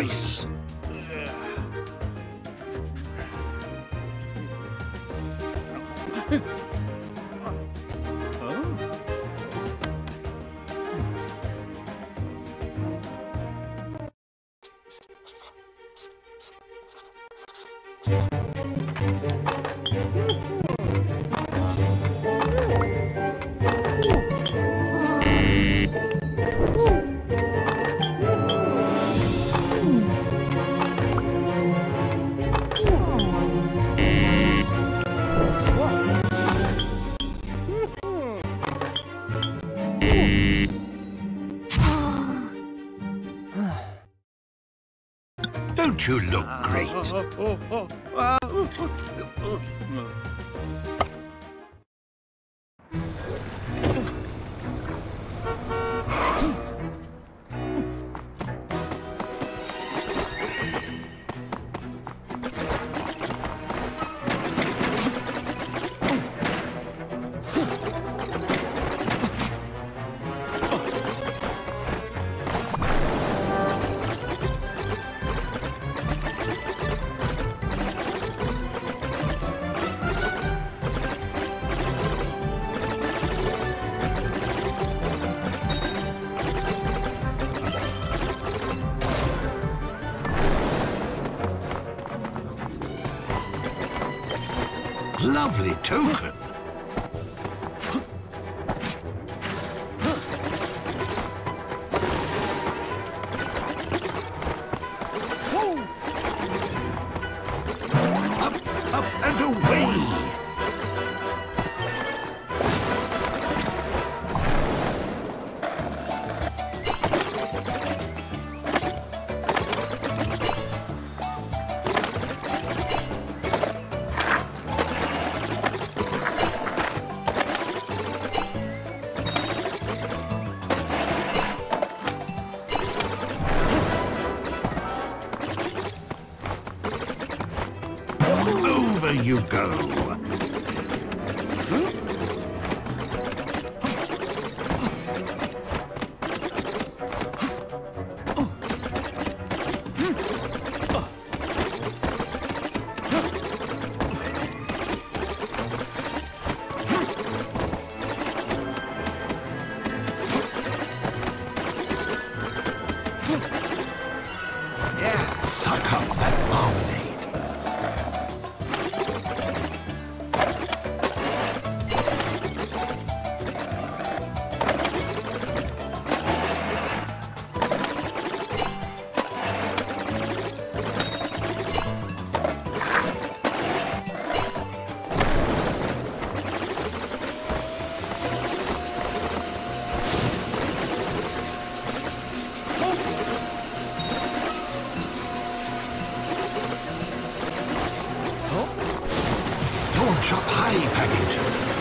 Nice! You look great. Lovely token. You go. Up high, Paddington.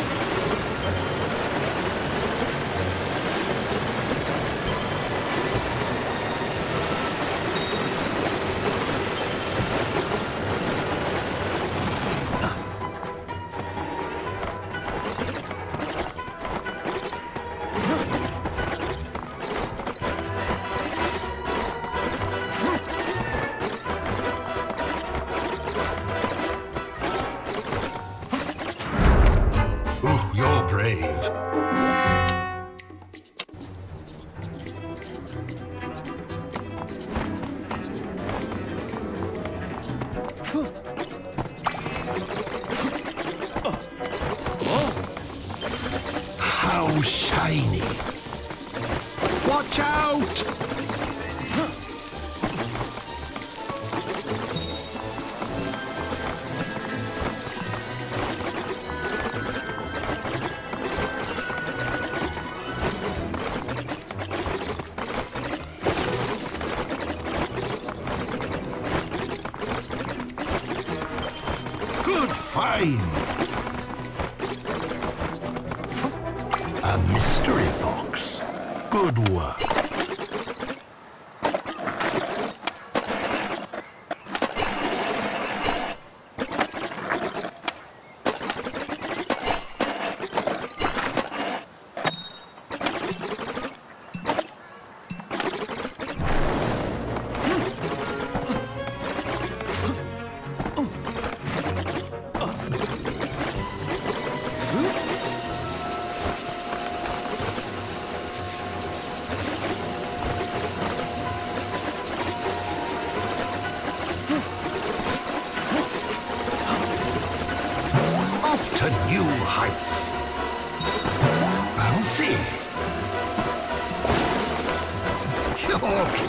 How shiny! Watch out! A mystery box. Good work.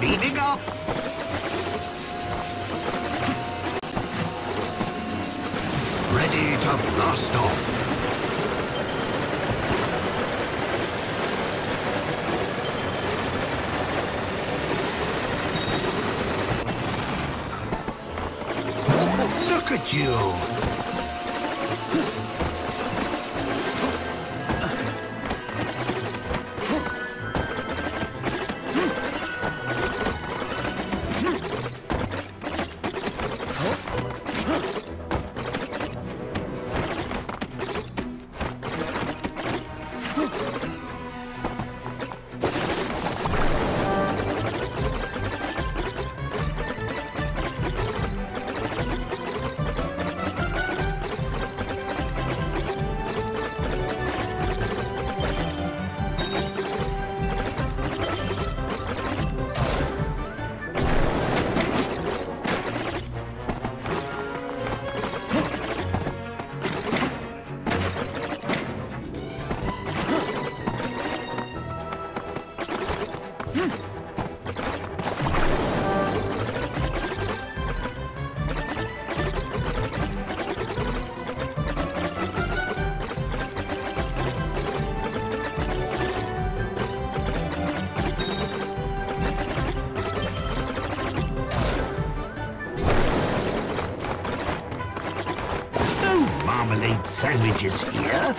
weniger. Ready to blast off. Look at you. Sandwiches here.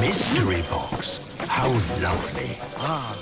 Mystery box. How lovely. Ah.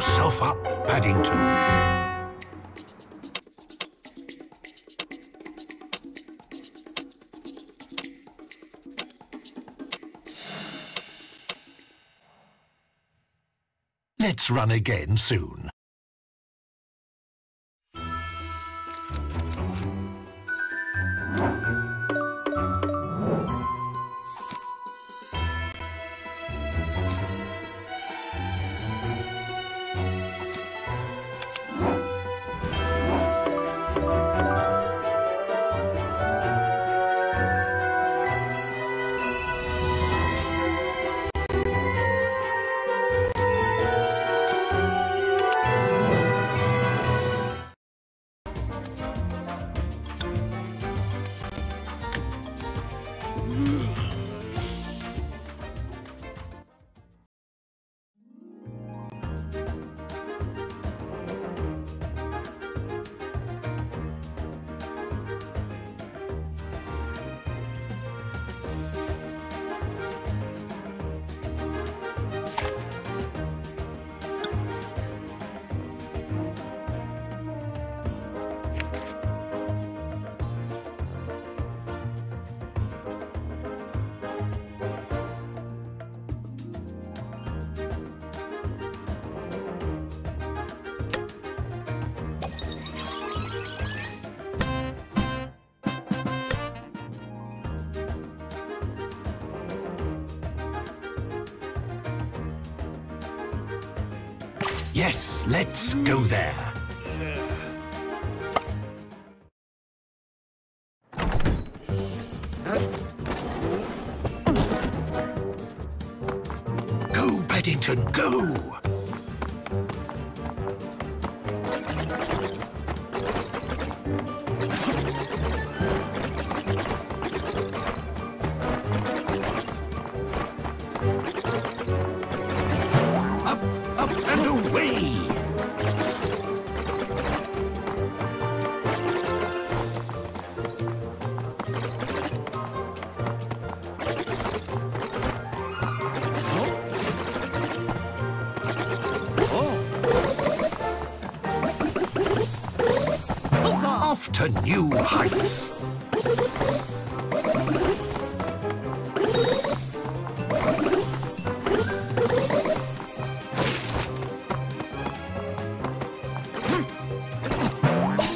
Yourself up, Paddington. Let's run again soon. Yes, let's go there. Go, Paddington, go! Off to new heights.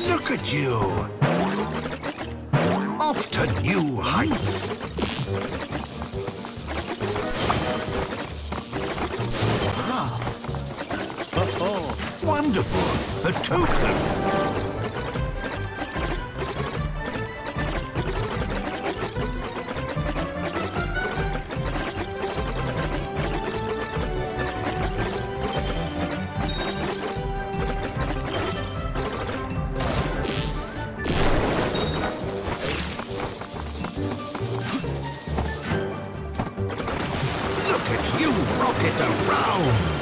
Look at you. Off to new heights. Wonderful, a token. Rocket around!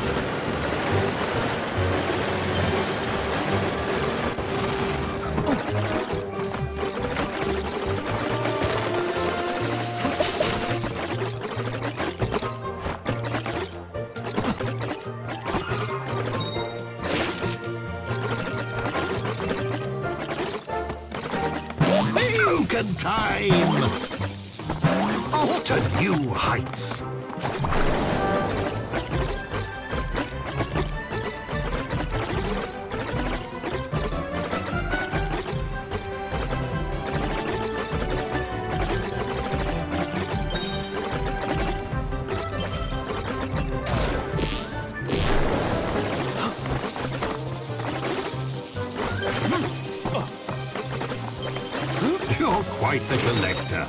Token time! Off to new heights! You're quite the collector.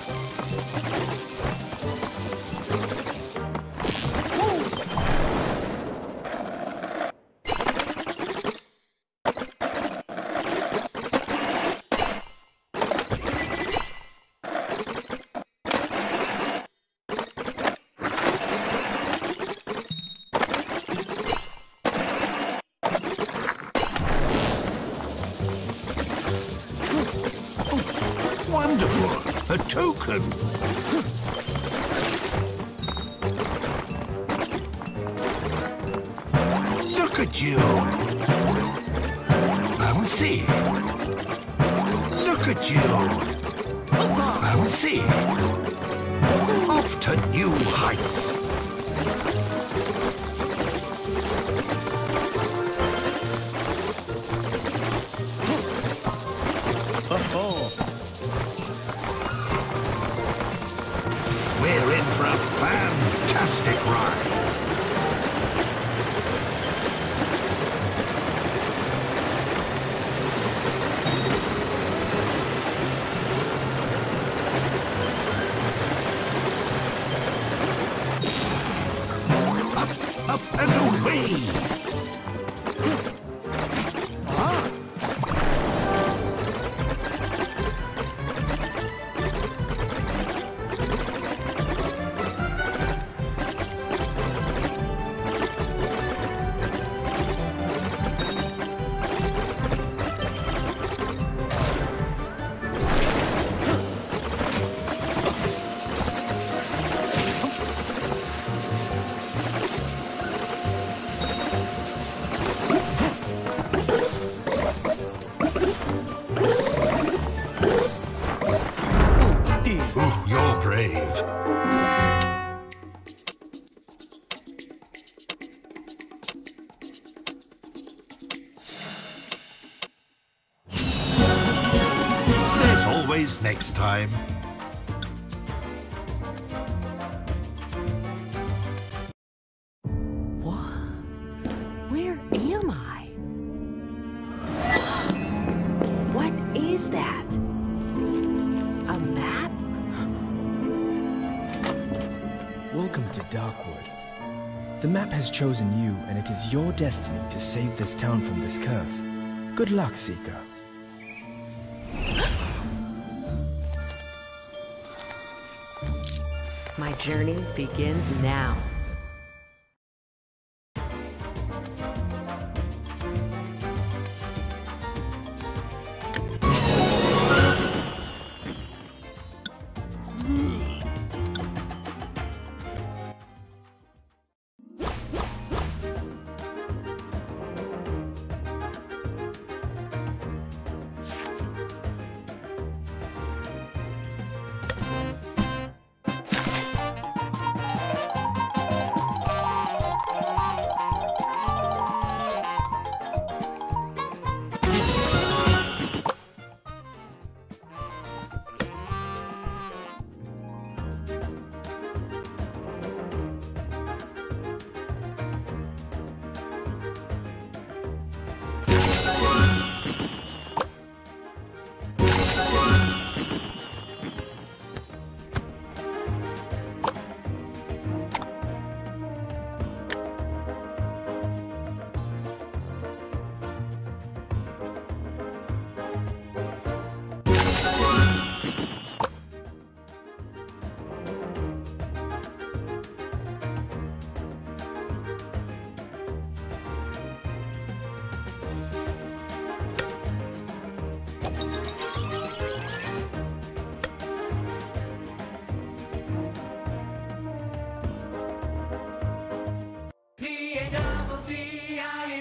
Wonderful! A token! Look at you! Bouncy! Look at you! Bouncy! Off to new heights! Fantastic ride. Up and away. Next time. What? Where am I? is that? A map? Welcome to Darkwood. The map has chosen you, and it is your destiny to save this town from this curse. Good luck, Seeker. My journey begins now.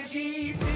She's